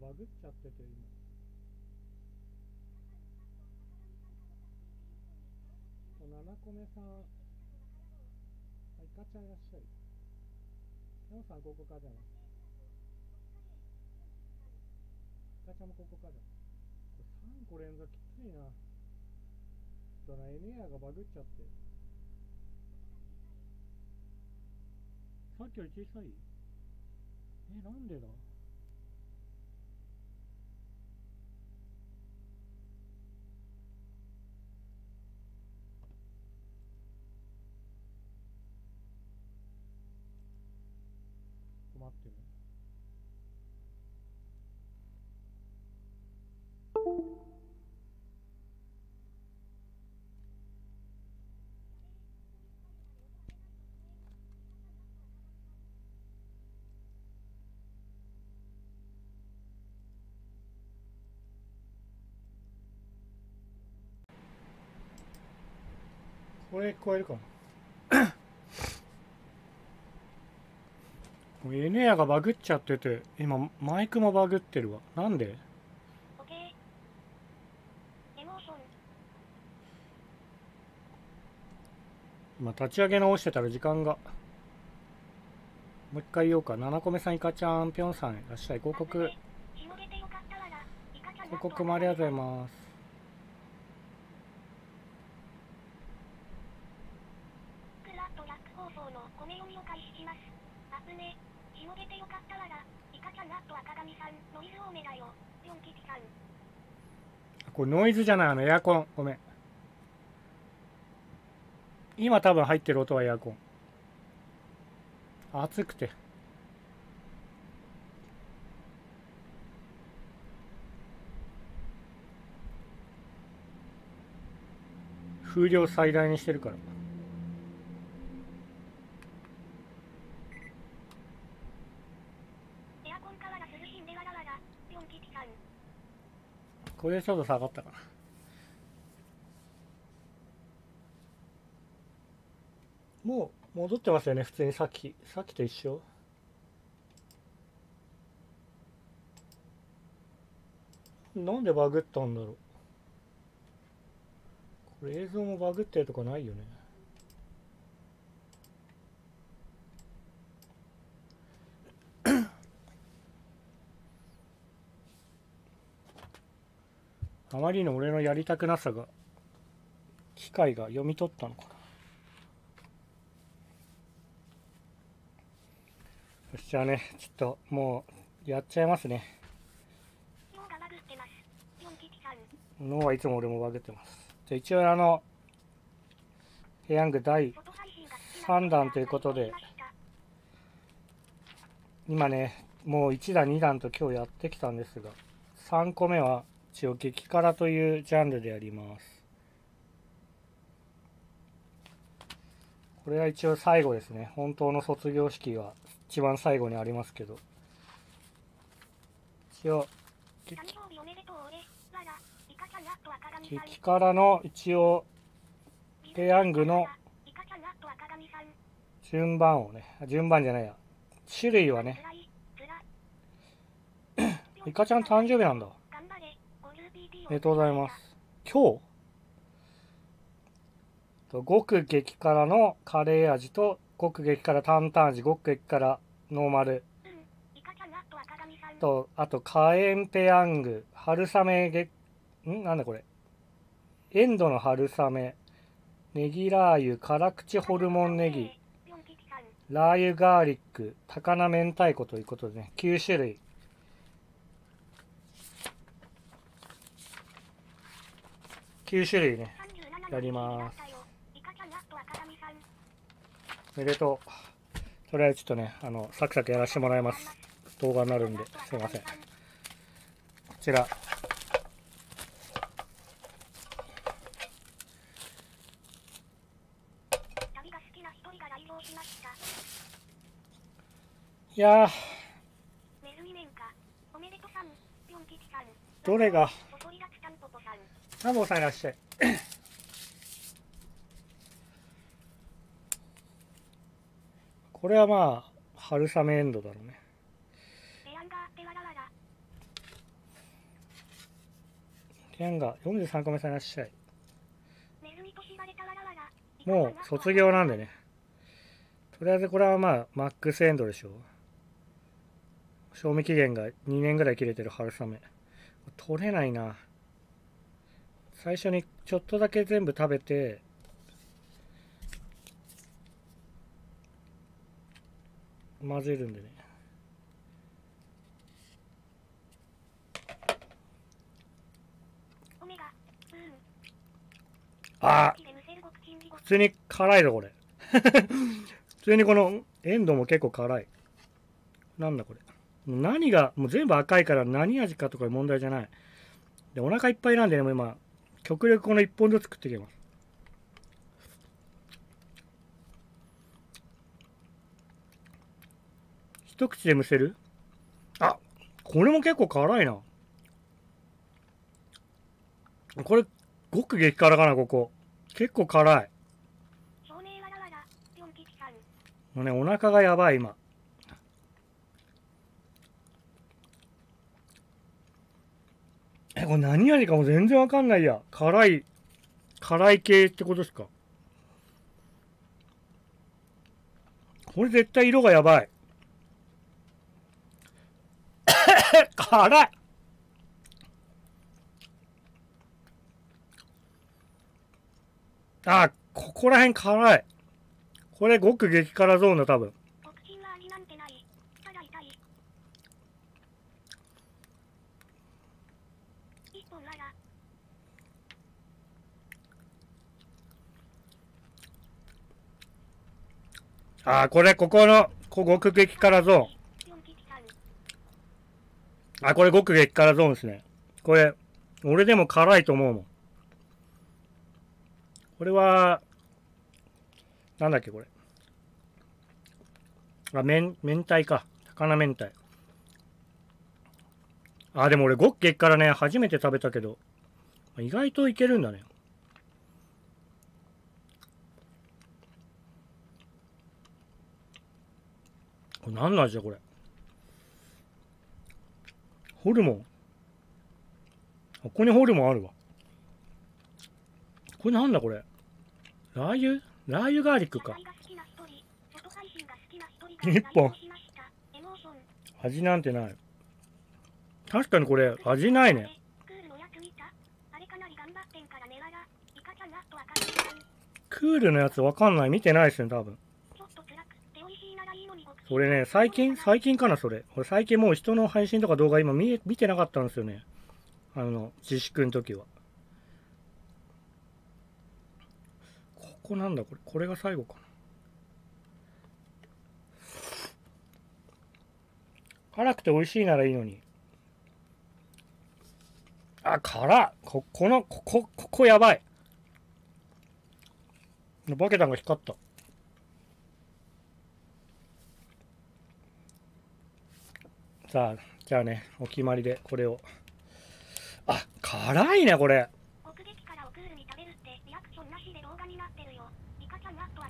バグっちゃってて、今。7個目さん、イカちゃんいらっしゃい。4さん、ここかじゃない。イカちゃんもここかじゃん。これ3個連続きついな。ドラエネアがバグっちゃって。さっきより小さい？え、なんでだ？待ってね。これ聞こえるかな。エネアがバグっちゃってて、今マイクもバグってるわ。なんで？今立ち上げ直してたら時間が。もう一回言おうか。7個目さん、イカちゃん、ぴょんさんいらっしゃい。広告。広告もありがとうございます。これノイズじゃない、エアコン。ごめん。今多分入ってる音はエアコン。暑くて。風量最大にしてるから。これちょっと下がったかな。もう戻ってますよね、普通にさっきと一緒。なんでバグったんだろう。これ映像もバグってるとかないよね。あまりの俺のやりたくなさが、機械が読み取ったのかな。そしたらね、ちょっともうやっちゃいますね。脳はいつも俺もバグってます。じゃあ一応ペヤング第3弾ということで、今ね、もう1弾2弾と今日やってきたんですが、3個目は、一応激辛というジャンルでやります。これは一応最後ですね。本当の卒業式は一番最後にありますけど、一応激辛の一応ペヤングの順番をね、順番じゃないや、種類はねイカちゃん誕生日なんだ。ありがとうございます。今日、極激辛のカレー味と極激辛担々味、極激辛ノーマルと、あと火炎ペヤング、春雨なんだこれ、エンドの春雨、ネギラー油、辛口ホルモンネギ、ラー油ガーリック、高菜明太子ということでね、9種類。9種類ね、やります。おめでとう。とりあえずちょっとね、サクサクやらせてもらいます。動画になるんで、すいません。こちら。いやー、どれが。ナボーさんいらっしゃい。これはまあ春雨エンドだろうね。キャンが43個目さんいらっしゃい。もう卒業なんでね。とりあえずこれはまあマックスエンドでしょう。賞味期限が2年ぐらい切れてる春雨。取れないな。最初にちょっとだけ全部食べて、混ぜるんでね。ああ、普通に辛いぞこれ。普通にこのエンドウも結構辛い。なんだこれ。何がもう全部赤いから何味かとかいう問題じゃない。でお腹いっぱいなんでね、もう今極力この1本ずつ食っていきます。一口でむせる。あ、これも結構辛いな。これごく激辛かな。ここ結構辛い。もうねお腹がやばい今。これ何味かも全然わかんないや。辛い系ってことですか。これ絶対色がやばい。辛い。あ、ここら辺辛い。これごく激辛ゾーンだ多分。ああ、これ、ここの、極激辛ゾーン。あ、これ、極激辛ゾーンですね。これ、俺でも辛いと思うもん。これは、なんだっけ、これ。あ、明太か。高菜明太。あ、でも俺、極激辛ね、初めて食べたけど、意外といけるんだね。何の味だこれ。ホルモン。ここにホルモンあるわ。これなんだこれ。ラー油？ラー油ガーリックか。1本。味なんてない。確かにこれ味ないね。クールのやつわかんない。見てないですね多分。俺ね、最近かな、それ。俺最近もう人の配信とか動画今見てなかったんですよね。自粛の時は。ここなんだ、これ。これが最後かな。辛くて美味しいならいいのに。あ、辛っ！ここやばい。バケタンが光った。さあ、じゃあね、お決まりでこれを。あ、辛いねこれ。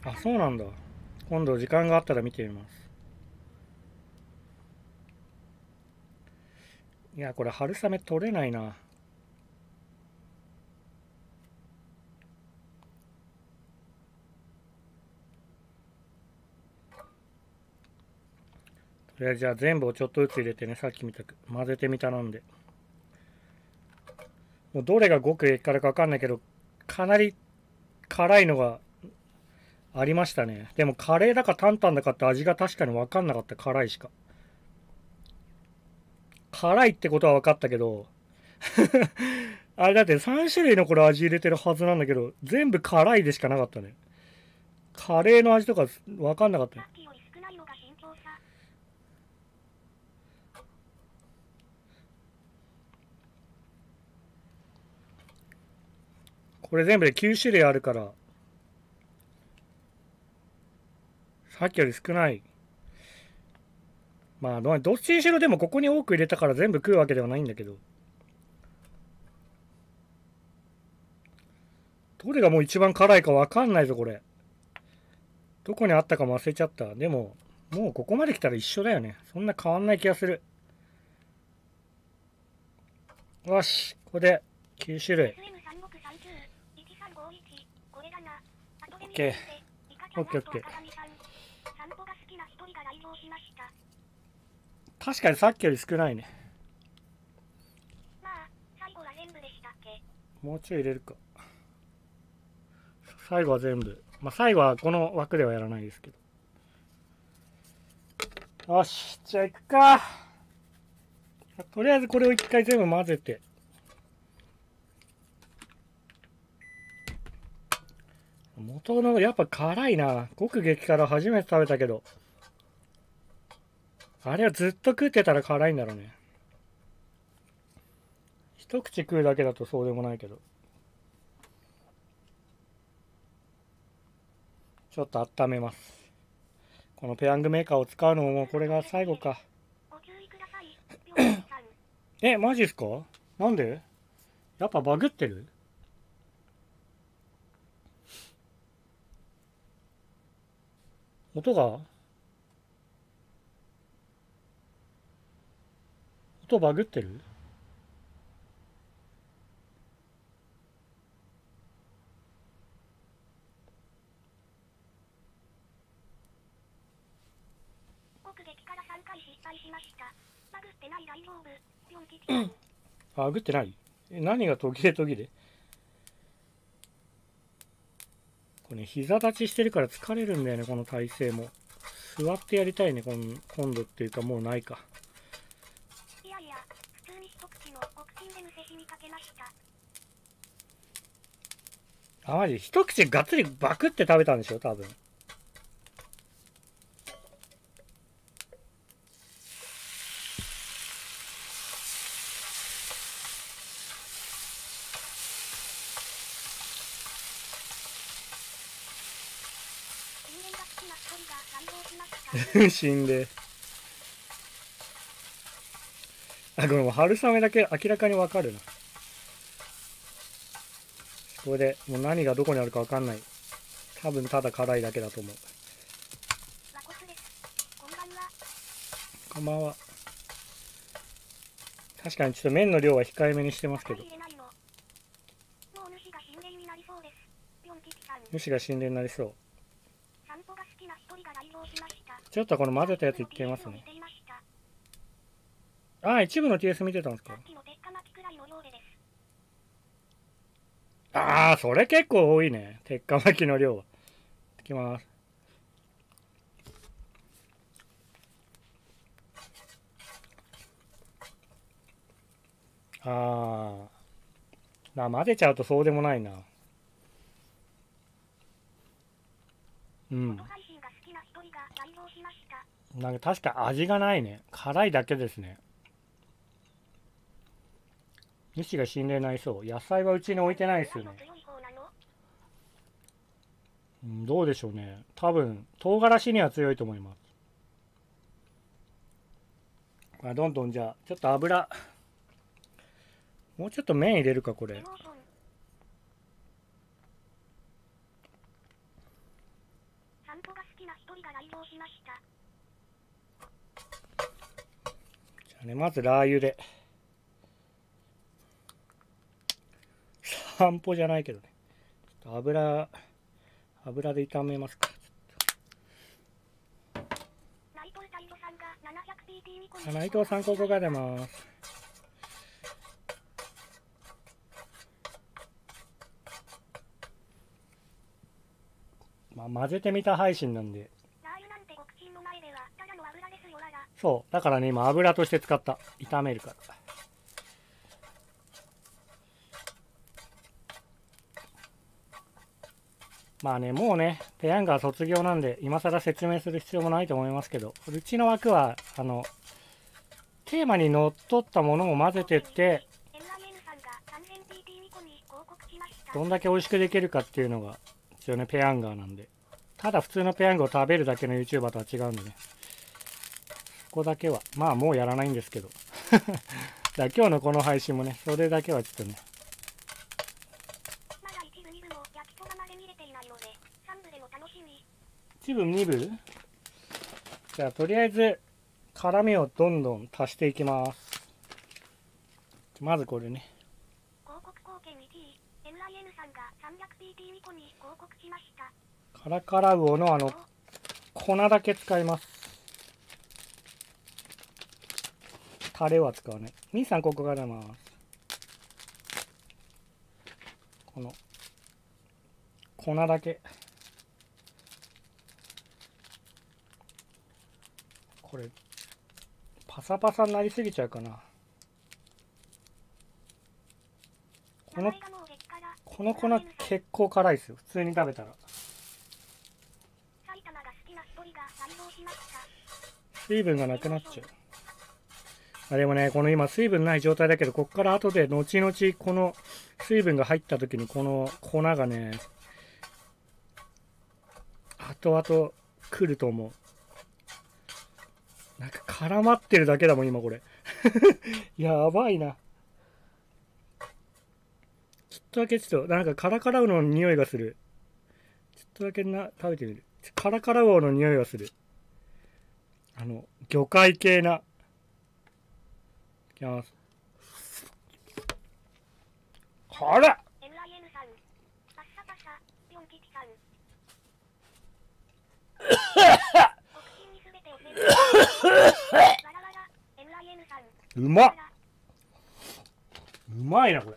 あ、そうなんだ。今度時間があったら見てみます。いや、これ春雨取れないな。じゃあ全部をちょっとずつ入れてね、さっきみたく混ぜてみた。なんでもうどれがごく激辛か分かんないけど、かなり辛いのがありましたね。でもカレーだか担々だかって味が確かに分かんなかった。辛いしか。辛いってことは分かったけどあれだって3種類のこれ味入れてるはずなんだけど、全部辛いでしかなかったね。カレーの味とか分かんなかったね。これ全部で9種類あるから、さっきより少ない。まあ、どっちにしろでもここに多く入れたから全部食うわけではないんだけど。どれがもう一番辛いかわかんないぞ、これ。どこにあったかも忘れちゃった。でも、もうここまで来たら一緒だよね。そんな変わんない気がする。よし、ここで9種類。OK。OK。確かにさっきより少ないね。もうちょい入れるか。最後は全部。まあ、最後はこの枠ではやらないですけど。よし。じゃあ行くか。とりあえずこれを一回全部混ぜて。元のやっぱ辛いな。極激辛初めて食べたけど。あれはずっと食ってたら辛いんだろうね。一口食うだけだとそうでもないけど。ちょっと温めます。このペヤングメーカーを使うのももうこれが最後か。え、マジっすか？なんで？やっぱバグってる？音バグってる？バグってない？え、何が途切れ途切れ？これね、膝立ちしてるから疲れるんだよね、この体勢も。座ってやりたいね、今度っていうかもうないか。いやいや、普通に一口の極金でむせしみかけました。あ、マジ、一口がっつりバクって食べたんでしょ、多分。死んで、あ、これも春雨だけ明らかに分かるな。これでもう何がどこにあるか分かんない。多分ただ辛いだけだと思う。こんばんは。確かにちょっと麺の量は控えめにしてますけど、主が神殿になりそう。ちょっとこの混ぜたやついってみますね。ああ、一部の TS 見てたんですか。ああ、それ結構多いね。鉄火巻きの量は。いきます。ああ。混ぜちゃうとそうでもないな。うん。なんか確か味がないね。辛いだけですね。主が死んでないそう。野菜はうちに置いてないですよね。うん、どうでしょうね。多分、唐辛子には強いと思います。まあ、どんどんじゃあ、ちょっと油。もうちょっと麺入れるか、これ。まずラー油で。散歩じゃないけどね。ちょっと油で炒めますか。内藤さん、ここが出ます。まあ、混ぜてみた配信なんで。そう。だからね、今、油として使った。炒めるから。まあね、もうね、ペヤングは卒業なんで、今更説明する必要もないと思いますけど、うちの枠は、テーマにのっとったものを混ぜてって、どんだけ美味しくできるかっていうのが、一応ね、ペヤングなんで。ただ普通のペヤングを食べるだけの YouTuber とは違うんでね。ここだけはまあもうやらないんですけどだ今日のこの配信もね、それだけはちょっとね、一部二部。じゃあとりあえず辛みをどんどん足していきます。まずこれね、広告広さんが 300pp 以降に報告しました。カラカラ魚の粉だけ使います。タレは使わない。みーさんここからます。この粉だけ、これパサパサになりすぎちゃうかな。この粉結構辛いですよ、普通に食べたら。水分がなくなっちゃう。あ、でもね、この今水分ない状態だけど、こっから後で後々この水分が入った時にこの粉がね後々来ると思う。なんか絡まってるだけだもん今これやばいな。ちょっとだけなんかカラカラウオの匂いがする。ちょっとだけ食べてみる。カラカラウオの匂いがする。魚介系な。いきます。あら！うまっ！うまいな、これ。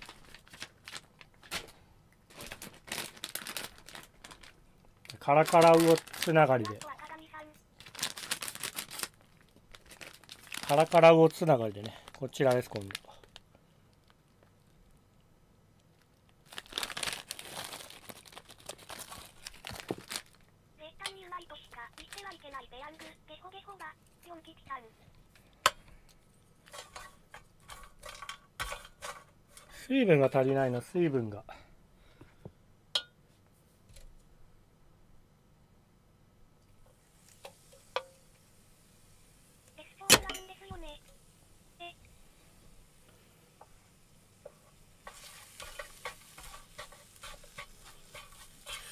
カラカラ魚つながりで。カラカラ魚つながりでね、こちらです、今度。水分が足りないな、水分が。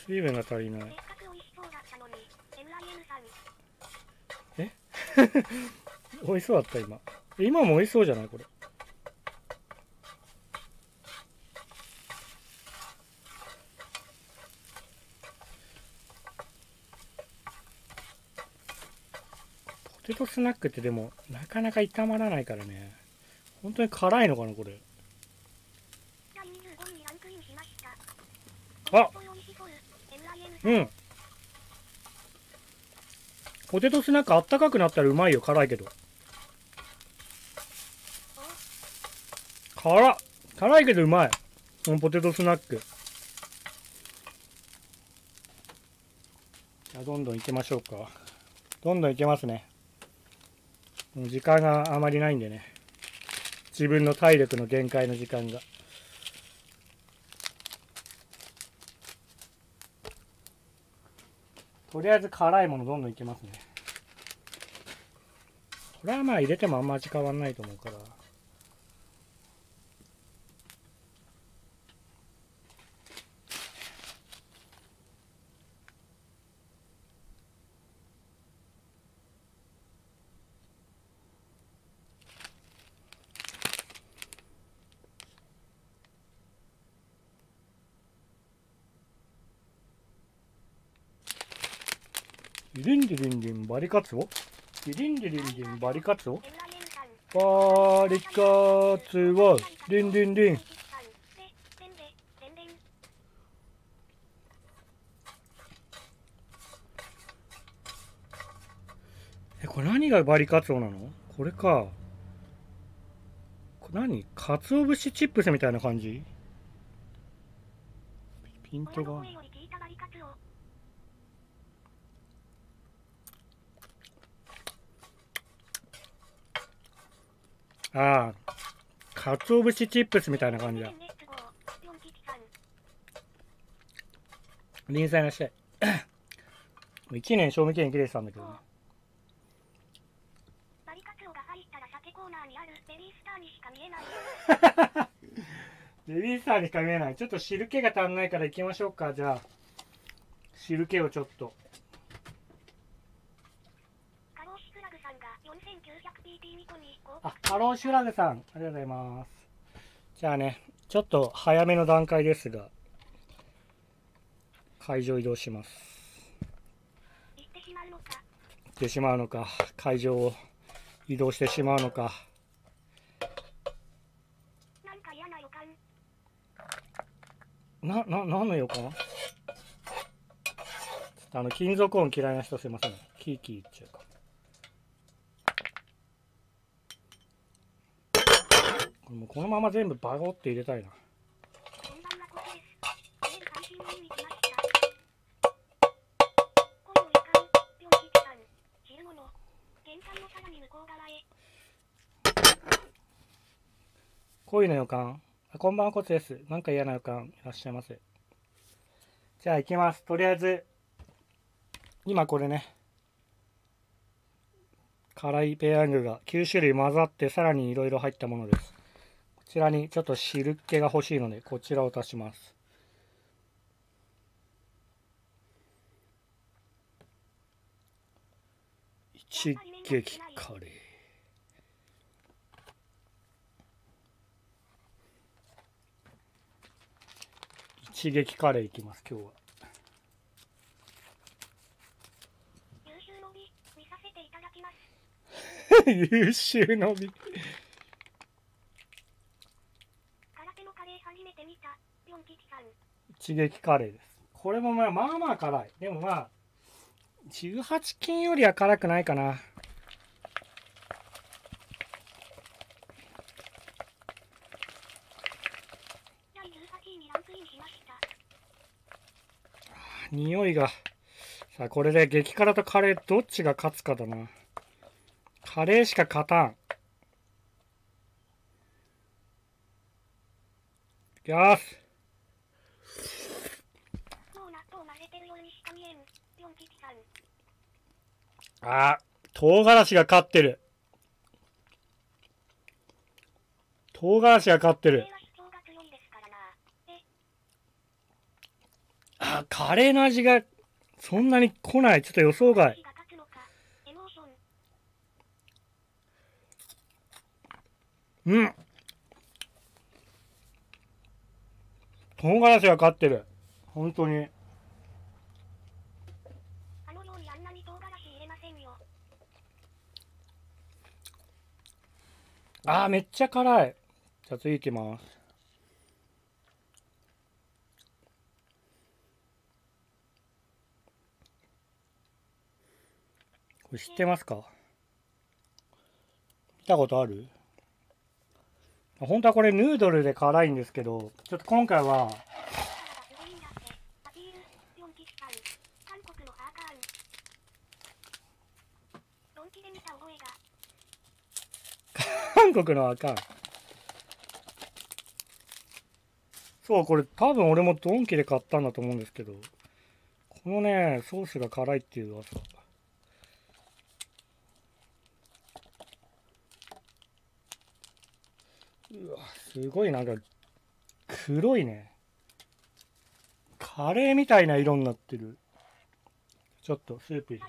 水分が足りない。え美味しそうだった。今も美味しそうじゃないこれ。ポテトスナックってでもなかなか炒まらないからね。本当に辛いのかなこれ。あっ、うん。ポテトスナックあったかくなったらうまいよ、辛いけど。辛いけどうまい。このポテトスナック。じゃあどんどんいきましょうか。どんどんいけますね。もう時間があまりないんでね。自分の体力の限界の時間が。とりあえず辛いものどんどんいけますね。これはまあ入れてもあんま味変わんないと思うから。ディリンディリンディンバリカツオ、ディリンディリンディンバリカツオ、バリカツオ、ディンディンディン。これ何がバリカツオなの？これか。これ何？カツオ節チップスみたいな感じ？ピントが。ああ、かつお節チップスみたいな感じだ。臨済なして1年賞味期限切れてたんだけどね。ベビースターにしか見えない。ちょっと汁気が足んないからいきましょうか。じゃあ汁気をちょっと。あ、ハローシュラグさん、ありがとうございます。じゃあね、ちょっと早めの段階ですが、会場移動します。行ってしまうのか、会場を移動してしまうのか。何の予感？金属音嫌いな人すいません。キーキー言っちゃうか。もうこのまま全部バゴって入れたいな。恋の予感。こんばんは、コツです。なんか嫌な予感、いらっしゃいませ。じゃあ行きます。とりあえず、今これね、辛いペヤングが9種類混ざって、さらにいろいろ入ったものです。こちらにちょっと汁っ気が欲しいので、こちらを足します。一撃カレー。一撃カレーいきます今日は。優秀の美見させていただきます。優秀の美。空手のカレー初めて見たピョン吉さん。一撃カレーです。これもまあまあ辛い。でもまあ18金よりは辛くないかな。匂いがさあ、これで激辛とカレーどっちが勝つかだな。カレーしか勝たん。いきます。あー、唐辛子が勝ってる。唐辛子が勝ってる。あ、カレーの味がそんなに来ない。ちょっと予想外。うん。唐辛子が勝ってる。本当に。あー、めっちゃ辛い。じゃあ次いきます。知ってますか？見たことある？本当はこれヌードルで辛いんですけど、ちょっと今回は韓国のアカン。そう、これ多分俺もドンキで買ったんだと思うんですけど、このねソースが辛いっていう噂。うわ、すごいなんか黒いね。カレーみたいな色になってる。ちょっとスープ。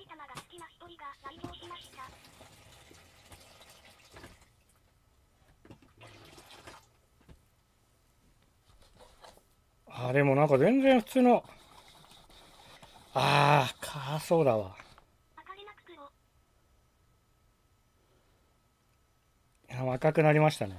あ、でもなんか全然普通の。あー、辛そうだわ。いや、赤くなりましたね。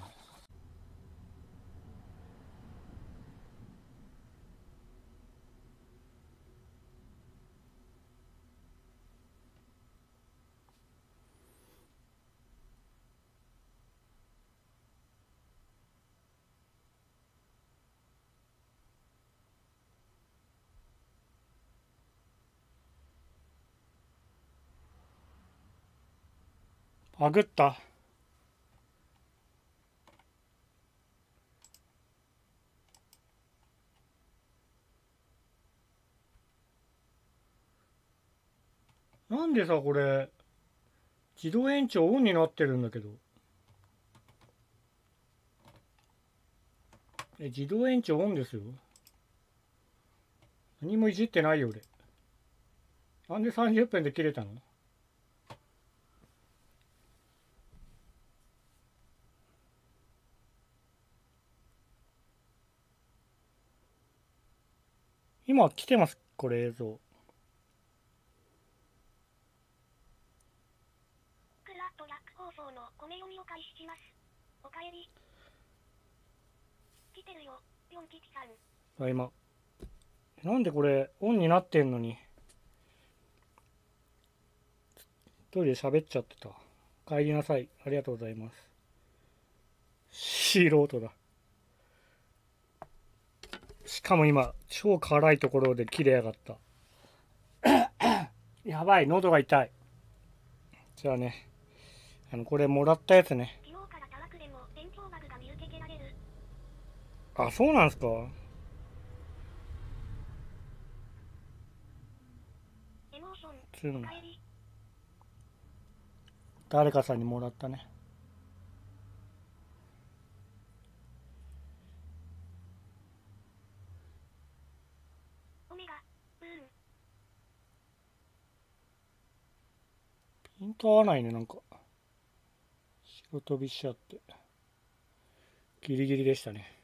バグった。なんでさ、これ自動延長オンになってるんだけど。え、自動延長オンですよ。何もいじってないよ俺。なんで30分で切れたの？今来てますこれ映像。クラットラック放送の米読みを開始します。おかえり。来てるよ、ヨンキチさん。あ、今。なんでこれオンになってんのに。一人で喋っちゃってた。帰りなさい。ありがとうございます。素人だ。しかも今、超辛いところで切れやがった。やばい、喉が痛い。じゃあね、これもらったやつね。あ、そうなんですか。誰かさんにもらったね。ピント合わないね、なんか白飛びしちゃってギリギリでしたね。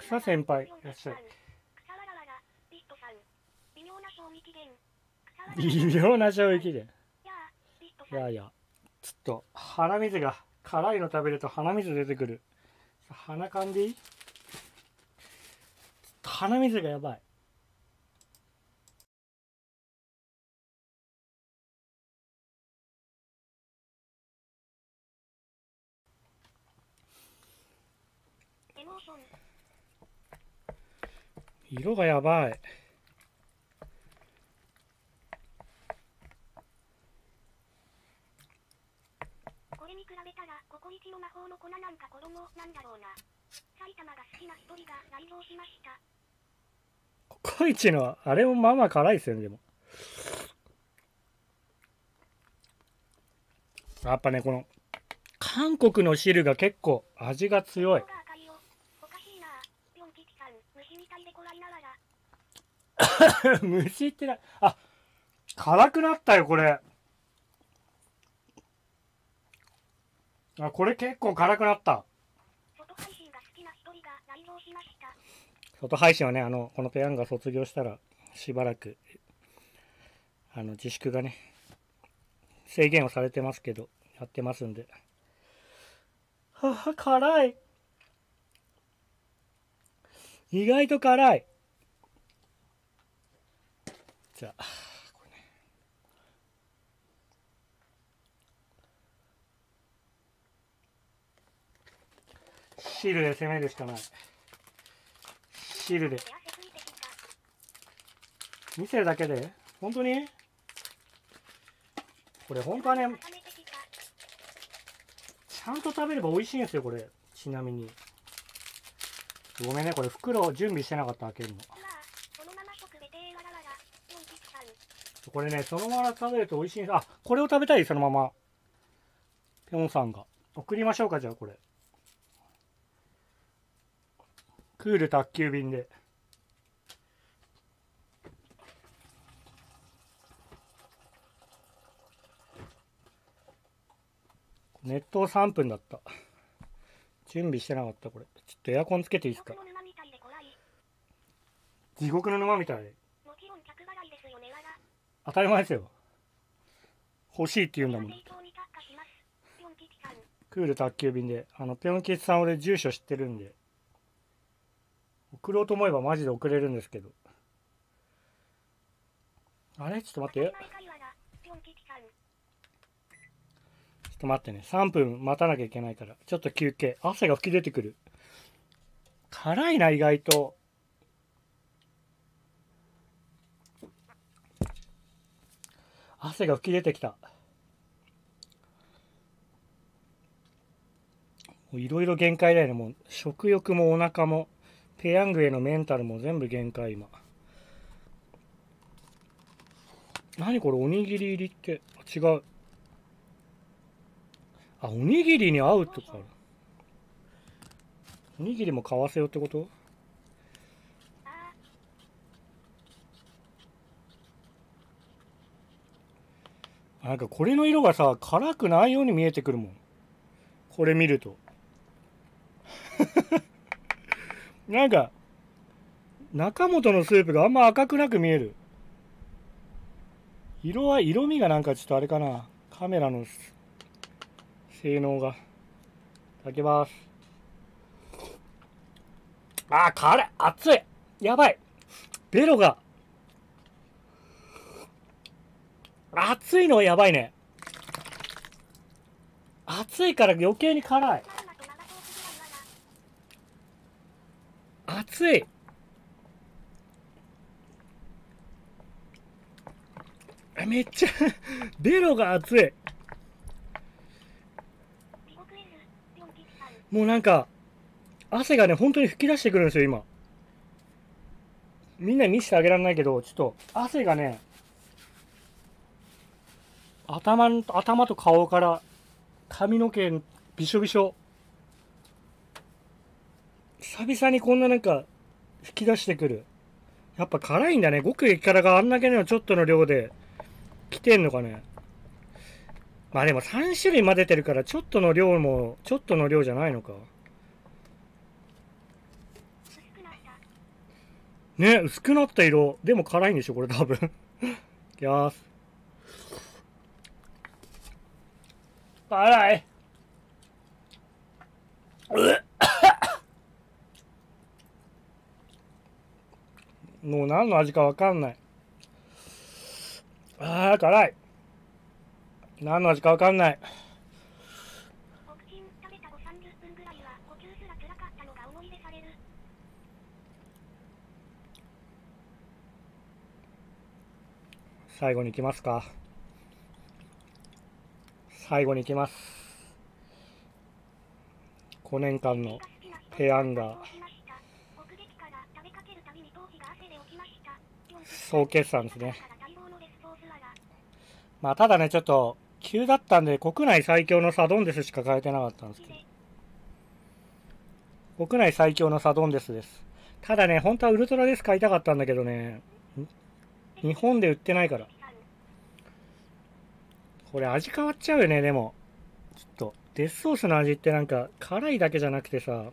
草先輩いらっしゃい。微妙な衝撃で、いやいや、ちょっと鼻水が、辛いの食べると鼻水出てくる。鼻かんでいい？鼻水がやばい。色がやばい。ココイチのあれもまあまあ辛いですよね。でもやっぱね、この韓国の汁が結構味が強い。虫ってない。あ、辛くなったよこれ。あ、これ結構辛くなった。外配信はね、このペヤングが卒業したらしばらく自粛がね、制限をされてますけどやってますんで。はあ、辛い。意外と辛い。じゃあこれね、汁で攻めるしかない。汁で見せるだけで。本当にこれ本当はね、ちゃんと食べれば美味しいんですよこれ。ちなみにごめんね、これ袋を準備してなかった、開けるの。これね、そのまま食べると美味しいんです。あ、これを食べたい、そのまま。ぴょんさんが送りましょうか。じゃあこれクール宅急便で。熱湯3分だった。準備してなかった。これちょっとエアコンつけていいですか。地獄の沼みたい。当たり前ですよ、欲しいって言うんだもん。クール宅急便で。ぴょん吉さん、俺住所知ってるんで送ろうと思えばマジで送れるんですけど。あれ、ちょっと待って、ちょっと待ってね、3分待たなきゃいけないから、ちょっと休憩。汗が噴き出てくる。辛いな、意外と。汗が噴き出てきた。いろいろ限界だよね。もう食欲もお腹もペヤングへのメンタルも全部限界今。何これ、おにぎり入りって。違う。あ、おにぎりに合うとか。おにぎりも買わせようってこと。なんかこれの色がさ、辛くないように見えてくるもん。これ見ると。なんか、中本のスープがあんま赤くなく見える。色味がなんかちょっとあれかな。カメラの性能が。かけます。あー、辛い。熱い。やばい。ベロが。熱いのやばいね。熱いから余計に辛い。熱い。めっちゃベロが熱い。もうなんか汗がね、本当に噴き出してくるんですよ今。みんな見せてあげられないけど、ちょっと汗がね、頭と顔から髪の毛びしょびしょ。久々にこんななんか引き出してくる。やっぱ辛いんだね。極激辛があんだけのちょっとの量で来てんのかね。まあでも3種類混ぜてるから、ちょっとの量もちょっとの量じゃないのかね。薄くなった色でも辛いんでしょこれ多分。いきます。辛い。もう何の味か分かんない。ああ、辛い。何の味か分かんない。最後に行きますか。最後に行きます。5年間のペヤング総決算ですね。まあただね、ちょっと急だったんで、国内最強のサドンデスしか買えてなかったんですけど。国内最強のサドンデスです。ただね、本当はウルトラデス買いたかったんだけどね、日本で売ってないから。これ味変わっちゃうよね。でもちょっとデスソースの味ってなんか辛いだけじゃなくてさ、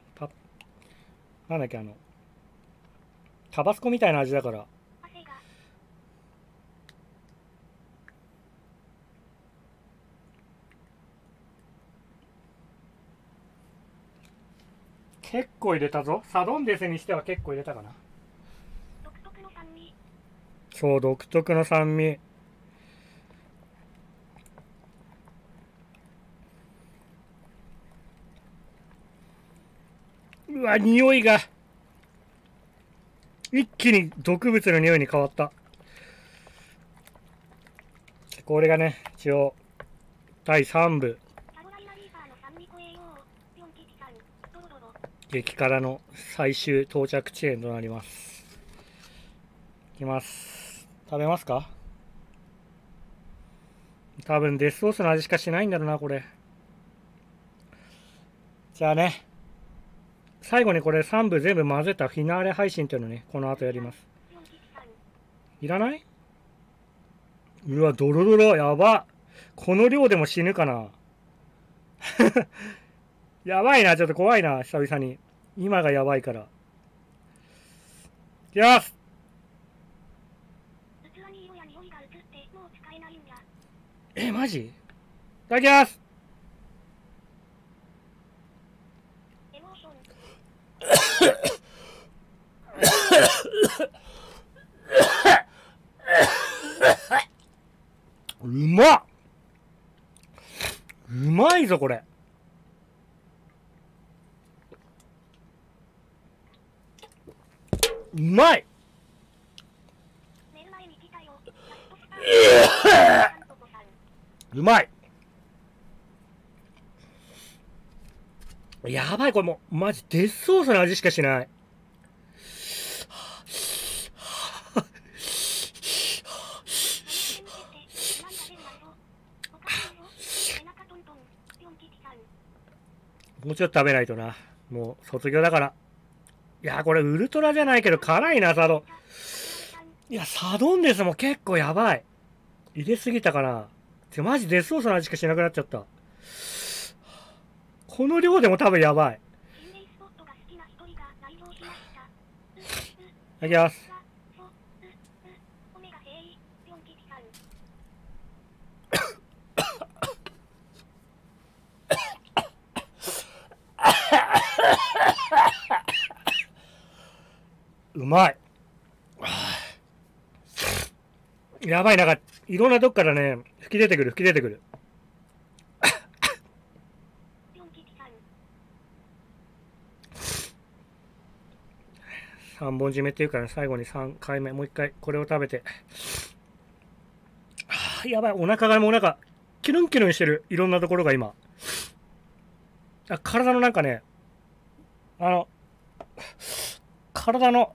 なんだっけ、タバスコみたいな味だから。結構入れたぞ。サドンデスにしては結構入れたかな。そう、独特の酸味。うわ、匂いが一気に毒物の匂いに変わった。これがね、一応第3部激辛の最終到着地点となります。いきます。食べますか。多分デスソースの味しかしないんだろうなこれ。じゃあね、最後にこれ3部全部混ぜたフィナーレ配信っていうのね、この後やります。いらない？うわ、ドロドロ、やば。この量でも死ぬかな。やばいな、ちょっと怖いな、久々に。今がやばいから。いきます。え、マジ？いただきます。うまっ、うまいぞこれ。うまい。うまい。やばい、これもうマジデスソースの味しかしない。もうちょっと食べないとな。もう卒業だから。いやー、これウルトラじゃないけど辛いな、サドン。いや、サドンデスも結構やばい。入れすぎたかな。てかマジデスソースの味しかしなくなっちゃった。この量でも多分やばい。いただきます。うまい。やばい、なんかいろんなとこからね吹き出てくる。3本締めっていうから、ね、最後に3回目もう1回これを食べて、やばい、お腹がもうなんかキュルンキュルンしてる。いろんなところが今体のなんかね、体の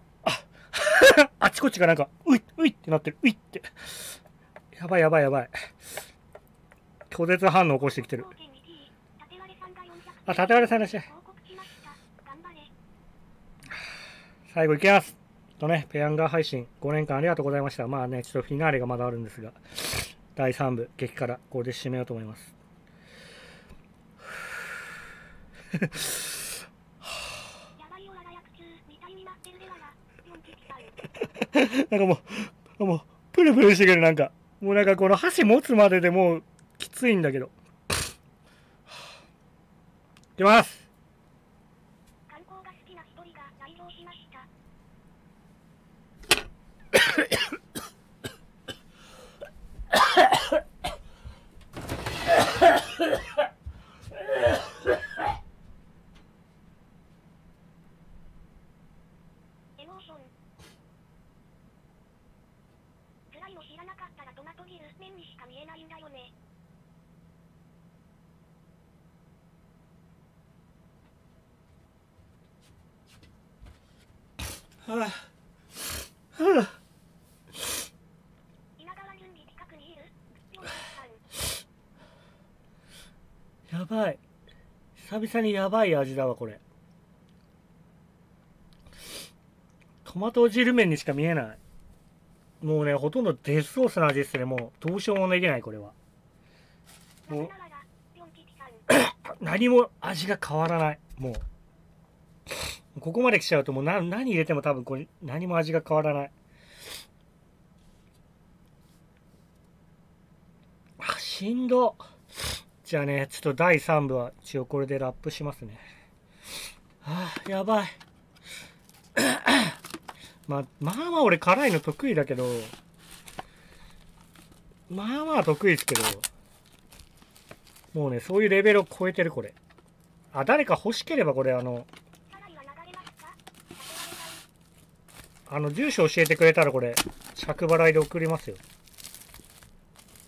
あちこちがなんかういういってなってる。ういって、やばい、拒絶反応起こしてきてる。あ、縦割れさんらしい。最後いきますとね、ペヤンガー配信5年間ありがとうございました。まあね、ちょっとフィナーレがまだあるんですが、第3部激辛これで締めようと思います。なんかもうプルプルしてくる。なんかもうなんかこの箸持つまででもうきついんだけど。いきます。観光が好きな一人が来場しました。やばい、久々にやばい味だわこれ。トマト汁麺にしか見えない。もうね、ほとんどデスソースの味ですね。もうどうしようもできないこれは。もう何も味が変わらない。もうここまで来ちゃうと、もう何入れても多分これ何も味が変わらない。あ、しんど。じゃあね、ちょっと第3部は一応これでラップしますね。あー、やばい。まあ俺辛いの得意だけど、まあ得意ですけど、もうね、そういうレベルを超えてるこれ。あ、誰か欲しければこれ住所教えてくれたらこれ着払いで送りますよ。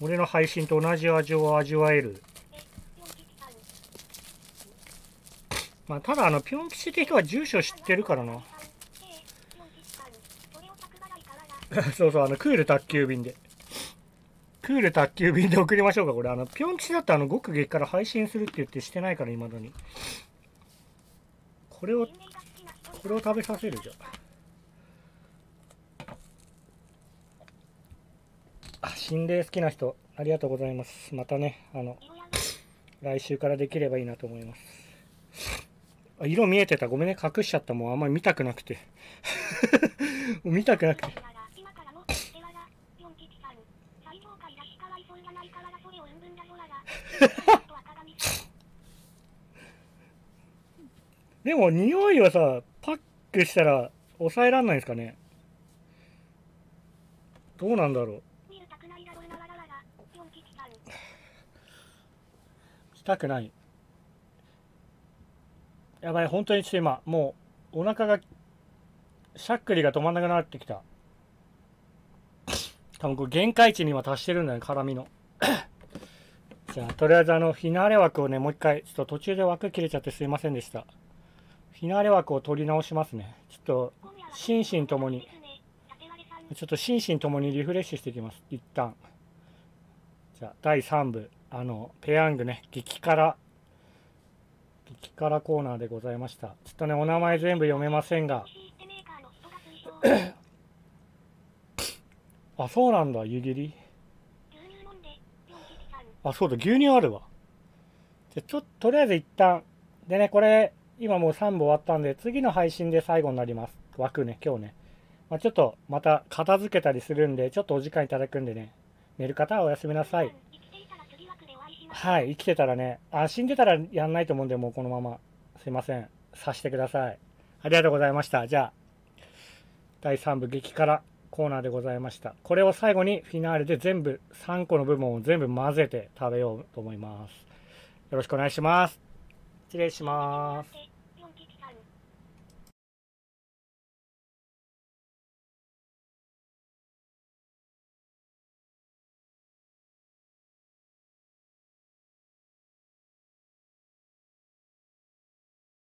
俺の配信と同じ味を味わえる。まあただピョン吉って人は住所知ってるからな。そうそう、クール宅急便で。クール宅急便で送りましょうかこれ。ピョン吉だって極激から配信するって言ってしてないから、いまだに。これを食べさせるじゃん。心霊好きな人ありがとうございます。またね、来週からできればいいなと思います。あ、色見えてた、ごめんね、隠しちゃった。もうあんまり見たくなくてでも匂いはさ、パックしたら抑えらんないんですかね。どうなんだろう。したくない。やばい、本当にちょっと今もうお腹がしゃっくりが止まんなくなってきた。多分これ限界値に今達してるんだよね、辛みの。じゃあとりあえずフィナーレ枠をね、もう一回、ちょっと途中で枠切れちゃってすいませんでした。フィナーレ枠を取り直しますね。ちょっと心身ともにリフレッシュしていきます一旦。じゃあ第3部ペヤングね、激辛コーナーでございました。ちょっとね、お名前全部読めませんがあ、そうなんだ、湯切り。あ、そうだ、牛乳あるわ。じゃ、とりあえず一旦。でね、これ、今もう3部終わったんで、次の配信で最後になります。枠ね、今日ね。まあ、ちょっと、また片付けたりするんで、ちょっとお時間いただくんでね。寝る方はおやすみなさい。はい、生きてたらね。あ、死んでたらやんないと思うんで、もうこのまま。すいません。察してください。ありがとうございました。じゃあ、第3部激辛コーナーでございました。これを最後にフィナーレで全部、3個の部門を全部混ぜて食べようと思います。よろしくお願いします。失礼します。